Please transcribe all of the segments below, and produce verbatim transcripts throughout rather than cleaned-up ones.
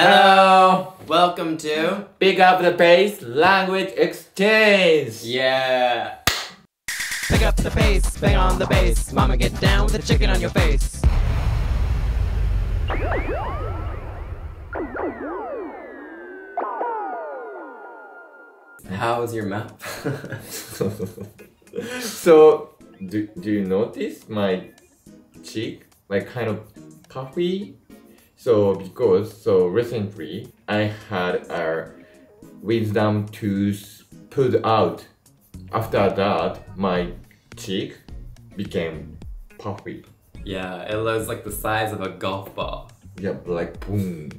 Hello! Welcome to Pick Up the Pace Language Exchange! Yeah! Pick up the pace, bang on the bass, mama get down with the chicken on your face. How's your map? So, do, do you notice my cheek? Like kind of puffy? So because so recently I had a wisdom tooth pulled out. After that, my cheek became puffy. Yeah, it looks like the size of a golf ball. Yeah, like boom.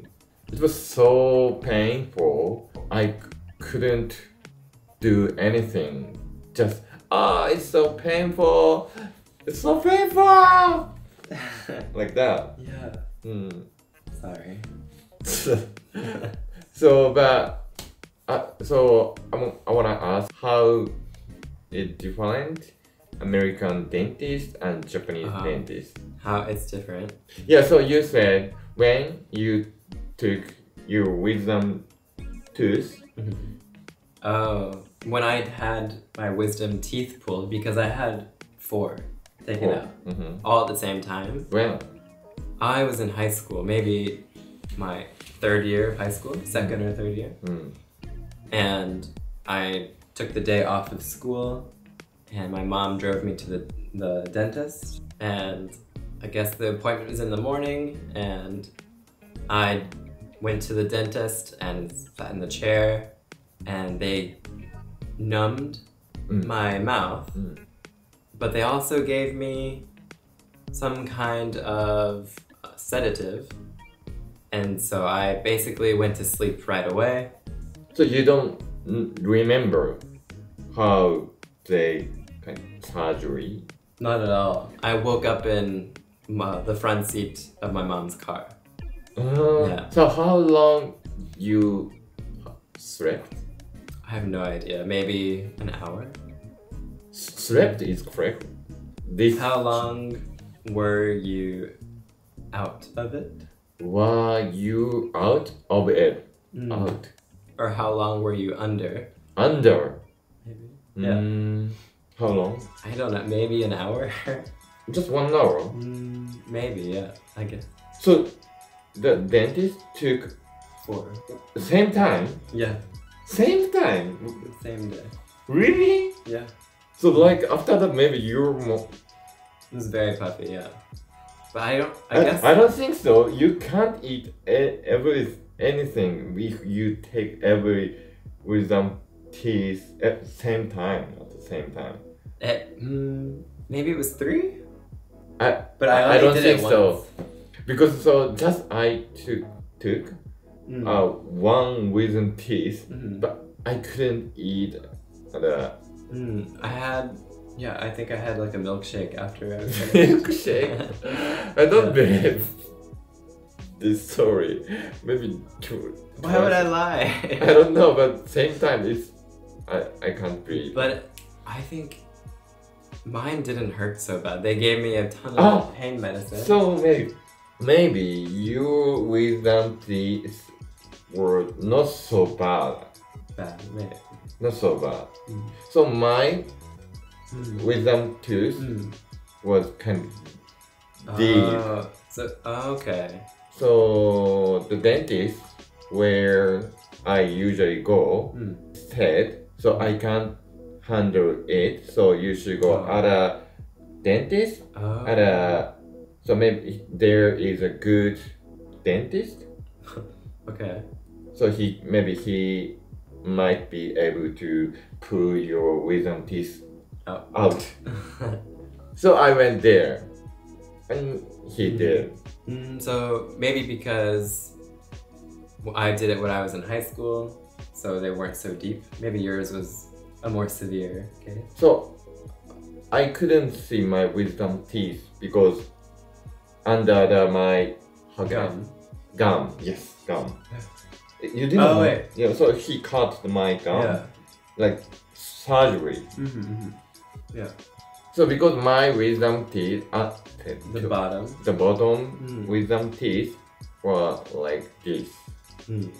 It was so painful. I couldn't do anything. Just ah, oh, it's so painful. It's so painful. Like that. Yeah. Mm. Sorry. So, but uh, so I'm, I wanna ask how it different American dentist and Japanese uh-huh. dentist. How it's different? Yeah. So you said when you took your wisdom tooth. Mm-hmm. Oh, when I had my wisdom teeth pulled because I had four taken four. out mm-hmm. all at the same time. When? I was in high school, maybe my third year of high school, second or third year. Mm. And I took the day off of school and my mom drove me to the, the dentist. And I guess the appointment was in the morning and I went to the dentist and sat in the chair and they numbed mm. my mouth. Mm. But they also gave me some kind of sedative, and so I basically went to sleep right away. So you don't remember how they kind of surgery? Not at all. I woke up in my, the front seat of my mom's car. Uh, yeah. So how long you slept? I have no idea. Maybe an hour. Slept is correct. This how long were you out of it? Were you out of it? Mm. Out. Or how long were you under? Under? Maybe. Yeah. Mm. How long? I don't know, maybe an hour? Just one hour? Mm, maybe, yeah, I guess. So, the dentist took... Four. Same time? Yeah. Same time? Same day. Really? Yeah. So like, after that maybe you're more... It was very puffy, yeah. But I don't, I, I guess... I don't think so. You can't eat every anything if you take every wisdom teeth at the same time, at the same time. It, mm, maybe it was three? I, but I, I, I don't did think it so. Because so just I took, took mm. uh, one wisdom teeth, mm. but I couldn't eat the... Mm, I had... Yeah, I think I had like a milkshake after I was milkshake? I don't believe this story. Maybe too... Why would I lie? I don't know, but same time, it's... I, I can't breathe. But I think mine didn't hurt so bad. They gave me a ton of oh, pain medicine. So maybe... Maybe you with them teeth were not so bad. Bad, maybe. Not so bad. Mm. So mine... Mm. Wisdom tooth mm. was kind of deep. Uh, so, okay. So the dentist where I usually go mm. said, so I can't handle it. So you should go oh. at a dentist. Oh. At a, so maybe there is a good dentist. Okay. So he maybe he might be able to pull your wisdom teeth out. So I went there and he did. Mm, so maybe because I did it when I was in high school, so they weren't so deep. Maybe yours was a more severe case. So I couldn't see my wisdom teeth because under the, my gum. Gum, yes, gum. You didn't oh, wait. Yeah, so he cut my gum. Yeah. Like surgery. Mm-hmm, mm-hmm. Yeah. So because my wisdom teeth at the, the bottom, the bottom mm. wisdom teeth were like this. Mm.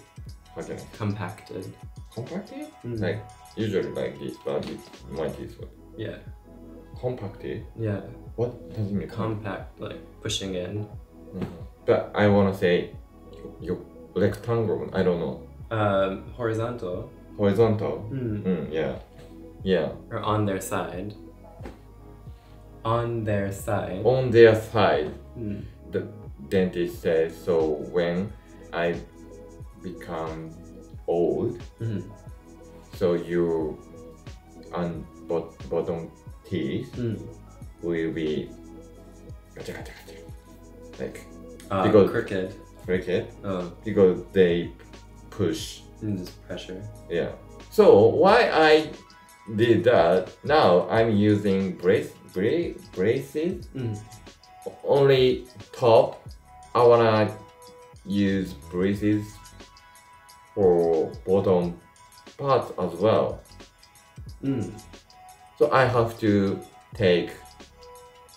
Okay. Compacted. Compacted? Mm. Like usually like this, but it's like this way. Yeah. Compacted? Yeah. What does it mean? Compact, like pushing in. Mm. But I wanna say you rectangle. I don't know. Um, horizontal. Horizontal. Mm. Mm, yeah. Yeah. Or on their side. On their side. On their side. Mm. The dentist says, so when I become old, mm. so you and bot bottom teeth mm. will be like uh, because crooked. Cricket, oh. Because they push. Mm, this pressure. Yeah. So why I did that? Now I'm using brace, brace, braces. Mm. Only top. I wanna use braces for bottom parts as well. Mm. So I have to take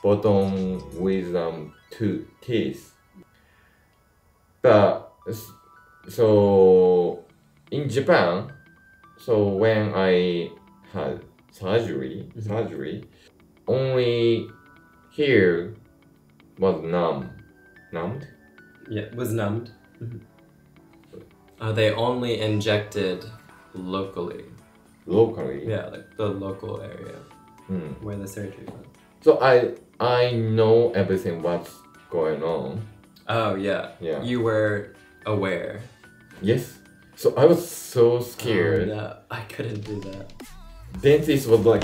bottom with um two teeth. But so in Japan, so when I had surgery, mm-hmm. surgery, only here was numb, numbed. Yeah, was numbed. Mm-hmm. uh, they only injected locally. Locally. Yeah, like the local area mm. where the surgery was. So I I know everything what's going on. Oh yeah. Yeah. You were aware. Yes. So I was so scared. Oh, no. I couldn't do that. Dentist was like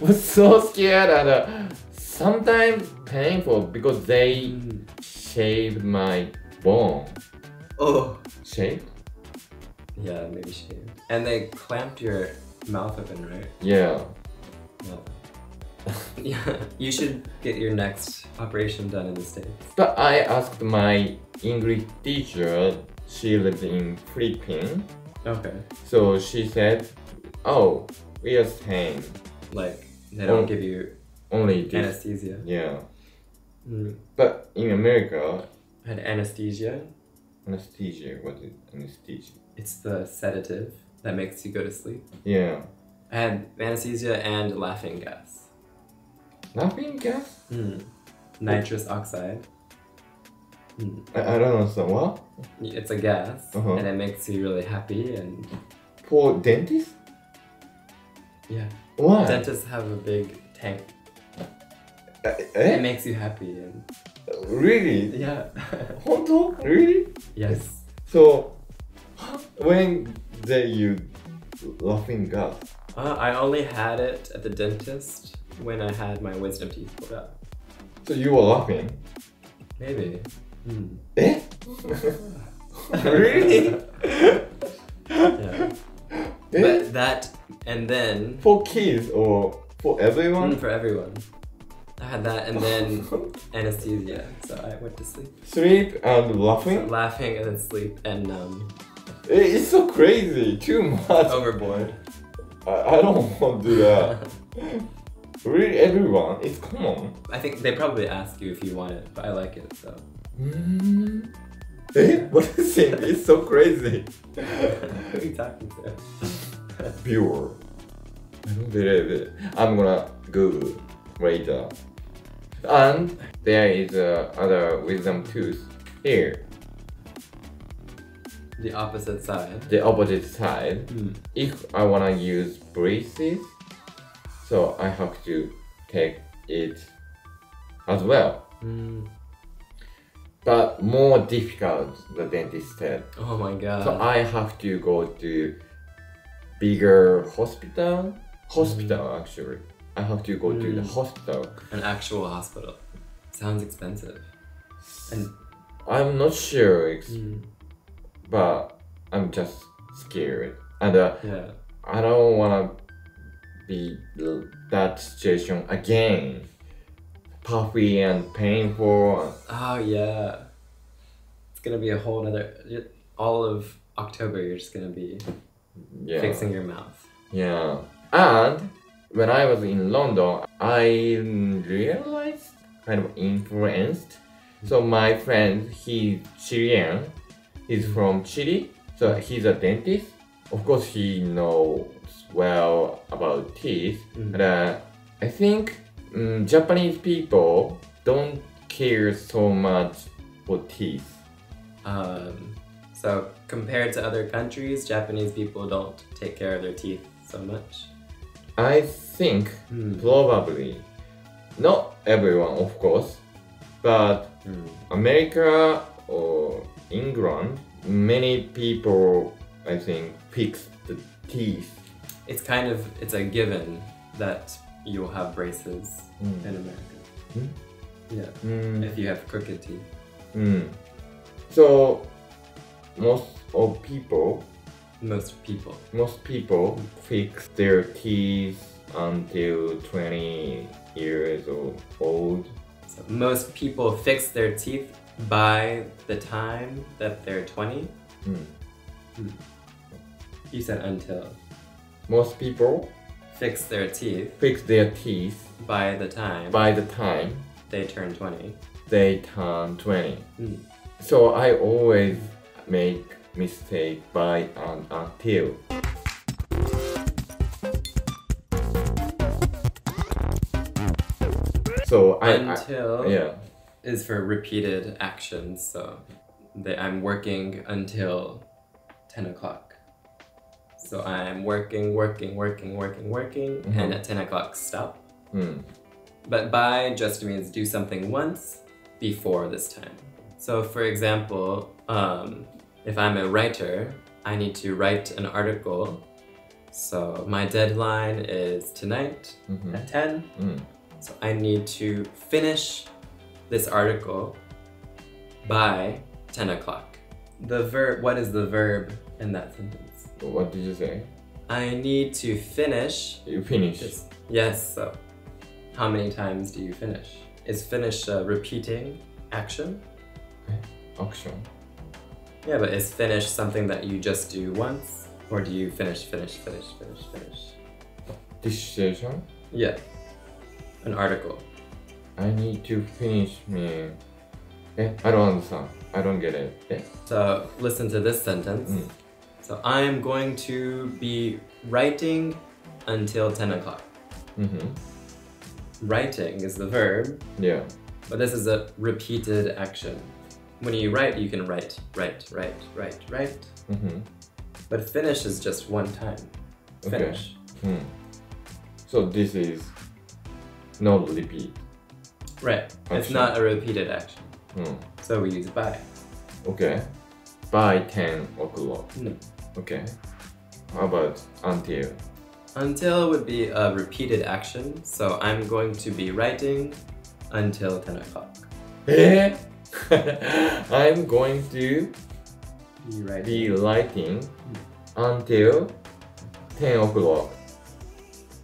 was so scared and uh, sometimes painful because they mm. shaved my bone. Oh. Shaved? Yeah, maybe shaved. And they clamped your mouth open, right? Yeah. Yeah. Yeah, you should get your next operation done in the States. But I asked my English teacher, she lives in Philippines. Okay. So she said, oh, we are same. Like, they don't on, give you only this, anesthesia. Yeah. Mm. But in America... And anesthesia? Anesthesia, what is anesthesia? It's the sedative that makes you go to sleep. Yeah. And anesthesia and laughing gas. Laughing gas? Mm. Nitrous what? Oxide. Mm. I, I don't understand what? It's a gas uh-huh. and it makes you really happy and... For dentists? Yeah. Why? Dentists have a big tank. Uh, eh? It makes you happy and... Uh, really? Yeah. Honto? Really? Yes. So, when did you laughing gas? Uh, I only had it at the dentist. When I had my wisdom teeth pulled out. So you were laughing? Maybe. Mm. Eh? Really? Yeah. Eh? But that, and then... For kids or for everyone? Mm, for everyone. I had that and then anesthesia, so I went to sleep. Sleep and laughing? So laughing and then sleep and numb. It's so crazy, too much. Overboard. I, I don't want to do that. Really, everyone, it's common. I think they probably ask you if you want it, but I like it, so... Mm. Eh? What is it? It's so crazy. Who are you talking to? Pure. I don't believe it. I'm gonna Google later. And there is uh, other wisdom tooth here. The opposite side. The opposite side. Mm. If I wanna use braces, so I have to take it as well. Mm. But more difficult, the dentist said. Oh my god. So I have to go to bigger hospital. Hospital, mm. actually. I have to go mm. to the hospital. An actual hospital. Sounds expensive. And I'm not sure, mm. but I'm just scared. And uh, yeah. I don't want to be that situation again, puffy and painful. Oh yeah, it's gonna be a whole other. All of October, you're just gonna be yeah. fixing your mouth. Yeah, and when I was in London, I realized, kind of influenced So my friend, he's Chilean, he's from Chile, so he's a dentist. Of course, he knows well about teeth, mm. but uh, I think um, Japanese people don't care so much for teeth. Um, so compared to other countries, Japanese people don't take care of their teeth so much? I think mm. probably. Not everyone, of course, but mm. America or England, many people, I think, fix the teeth. It's kind of, it's a given that you'll have braces mm. in America. Mm? Yeah, mm. if you have crooked teeth. Mm. So, most of people... Most people. Most people fix their teeth until twenty years old. So most people fix their teeth by the time that they're twenty? Mm. Mm. You said until. Most people fix their teeth. Fix their teeth by the time. By the time they turn twenty. They turn twenty. Mm. So I always make mistake by and until. So I, until I, yeah. is for repeated actions. So they, I'm working until ten o'clock. So I'm working, working, working, working, working, mm -hmm. and at ten o'clock stop. Mm. But by just means do something once before this time. So for example, um, if I'm a writer, I need to write an article. So my deadline is tonight mm -hmm. at ten. Mm. So I need to finish this article by ten o'clock. The verb, what is the verb in that sentence? What did you say? I need to finish. You finish. This. Yes, so how many times do you finish? Is finish a repeating action? Okay. Action. Yeah, but is finish something that you just do once? Or do you finish, finish, finish, finish, finish? Dissertation? Yeah. An article. I need to finish me. Eh, I don't understand. I don't get it. Eh. So listen to this sentence. Mm. So I'm going to be writing until ten o'clock. Mm-hmm. Writing is the verb. Yeah. But this is a repeated action. When you write, you can write, write, write, write, write. Mm-hmm. But finish is just one time. Finish. Okay. Hmm. So this is not repeat. Right. Action. It's not a repeated action. Hmm. So we use by. Okay. By ten o'clock. No. Okay. How about until? Until would be a repeated action. So I'm going to be writing until ten o'clock. Eh? I'm going to be writing, be writing until ten o'clock.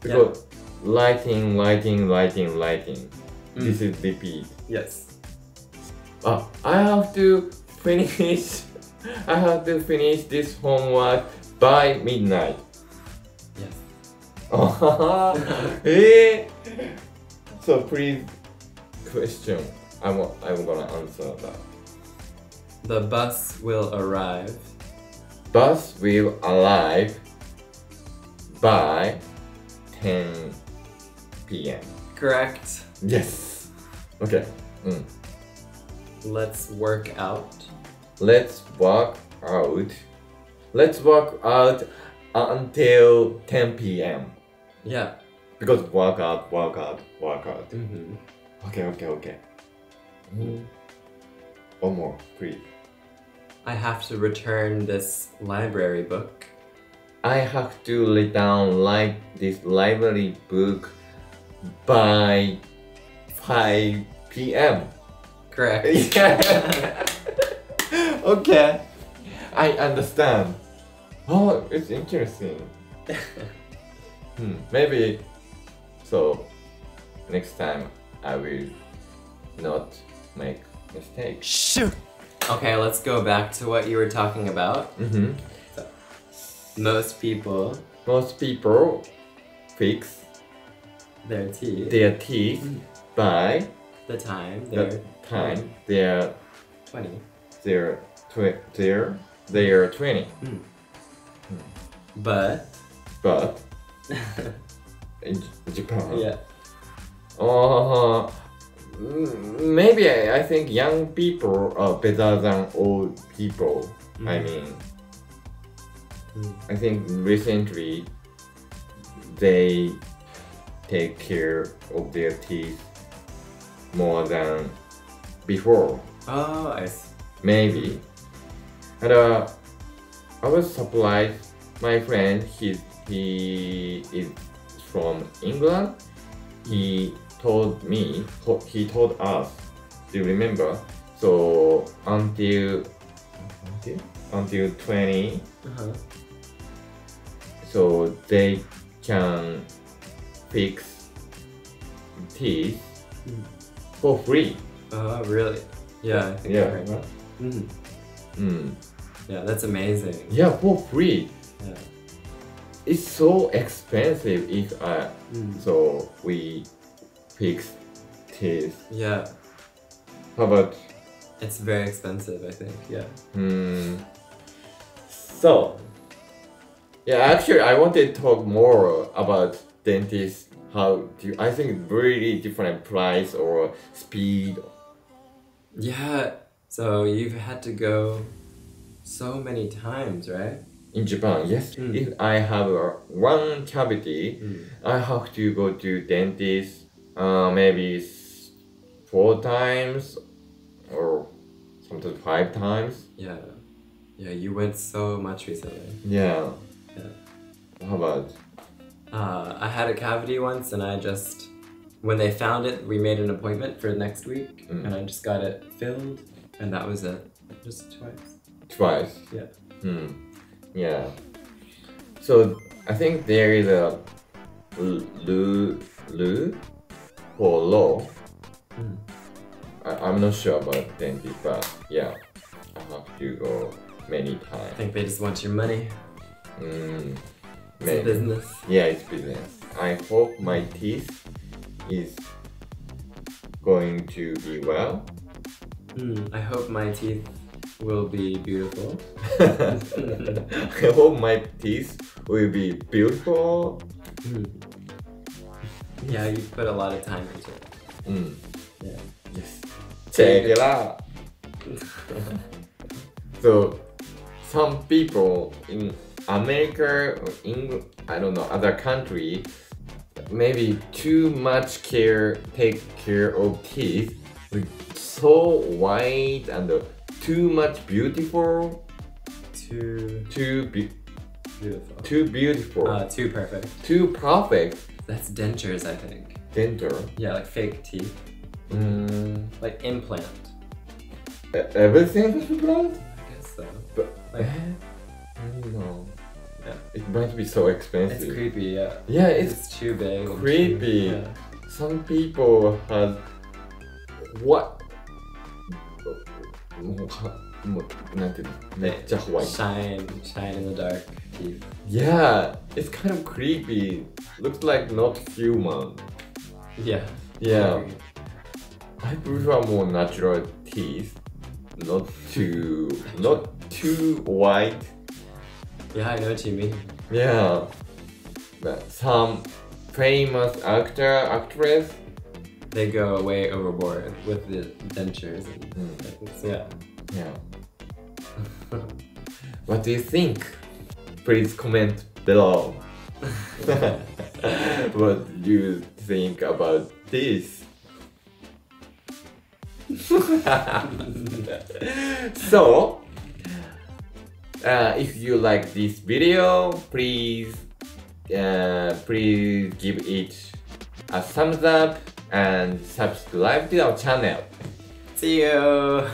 Because yep. writing, writing, writing, writing. Mm. This is repeat. Yes. Ah, I have to finish. I have to finish this homework by midnight. Yes. Oh, eh? So please question. I'm I'm gonna answer that. The bus will arrive. Bus will arrive by ten p m Correct. Yes. Okay. Mm. Let's work out. Let's work out. Let's work out until ten p m Yeah. Because work out, work out, work out. Mm-hmm. Okay, okay, okay. Mm-hmm. One more, please. I have to return this library book. I have to return like this library book by five p m Correct. Yeah. Okay, I understand. Oh, it's interesting. hmm, maybe so next time I will not make mistakes. Sure. Okay, let's go back to what you were talking about. Mm-hmm. So, most people, most people fix their teeth. Their teeth mm-hmm. by the time they're time, they're twenty. They're tw they're they're twenty. Mm. Mm. But but in Japan. Yeah. Uh, maybe I, I think young people are better than old people. Mm. I mean, mm. I think recently they take care of their teeth more than before. Oh, I see. Maybe. And uh, I was surprised. My friend, he, he is from England. He told me, he told us, do you remember? So until until, until twenty, uh-huh. So they can fix teeth mm. for free. Oh, really? Yeah, I think yeah. Right. Mm. Mm. Yeah, that's amazing. Yeah, for free. Yeah. It's so expensive if I mm. so we fix teeth. Yeah. How about? It's very expensive, I think. Yeah. Hmm. So. Yeah, actually, I wanted to talk more about dentists. How do you, I think really different price or speed. Yeah. So you've had to go so many times, right? In Japan, yes. Mm. If I have uh, one cavity, mm. I have to go to dentist uh, maybe four times or sometimes five times. Yeah. Yeah, you went so much recently. Yeah. Yeah. How about? Uh, I had a cavity once and I just, when they found it, we made an appointment for next week mm. and I just got it filled and that was it. Just twice. Twice? Yeah. Hmm. Yeah, so I think there is a rule or law. Mm. I, I'm not sure about dentist, but yeah, I have to go many times. I think they just want your money. Mm, it's a business. Yeah, it's business. I hope my teeth is going to be well. Mm, I hope my teeth will be beautiful. I hope my teeth will be beautiful. Mm. Yeah, you put a lot of time into it. Mm. Yeah. Yes. Check it out. So, some people in America or England, I don't know, other country, maybe too much care, take care of teeth. So white and the too much beautiful, too too be beautiful, too beautiful, uh, too perfect, too perfect. That's dentures, I think. Denture. Yeah, like fake teeth. Mm. Like implant. E everything implant? I guess so. But like, I don't know. Yeah. It might be so expensive. It's creepy. Yeah. Yeah, it's, it's too big. Creepy. Too, yeah. Some people have what? Shine, shine in the dark teeth. Yeah, it's kind of creepy. Looks like not human. Yeah. Yeah. I prefer more natural teeth. Not too, not too white. Yeah, I know what you mean. Yeah. But some famous actor, actress, they go way overboard with the dentures and mm. things. Yeah. Yeah. What do you think? Please comment below. What do you think about this? So, uh, if you like this video, please, uh, please give it a thumbs up and subscribe to our channel. See you!